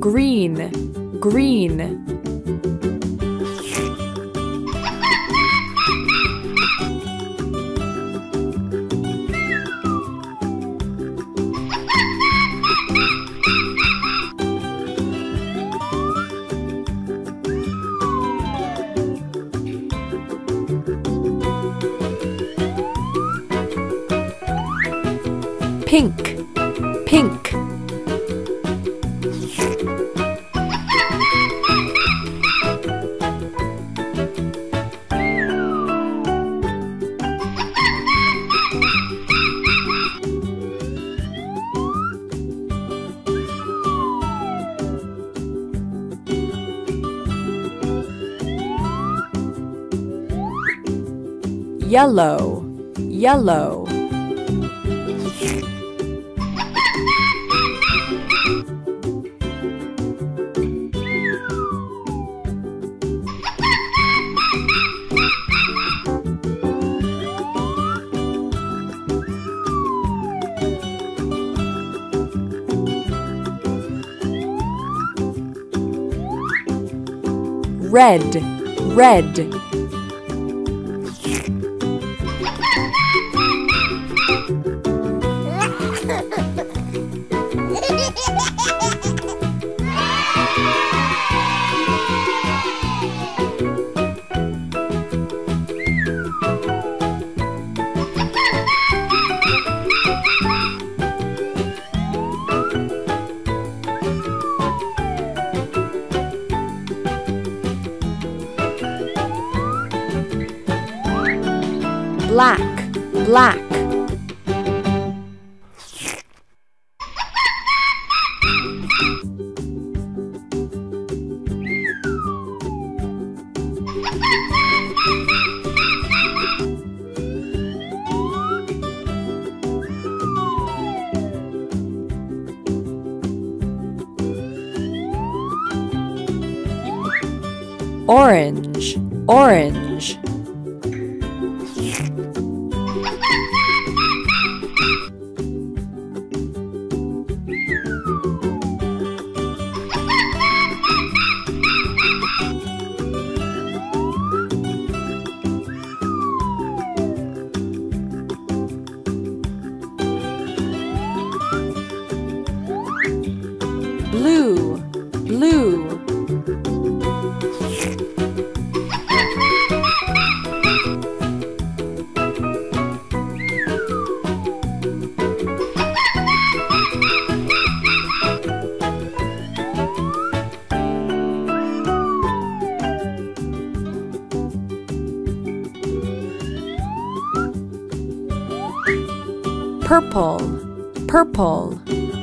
Green, green. Pink, pink. Yellow, yellow. Red, red. Black, black. Orange, orange. Blue, blue. Purple, purple.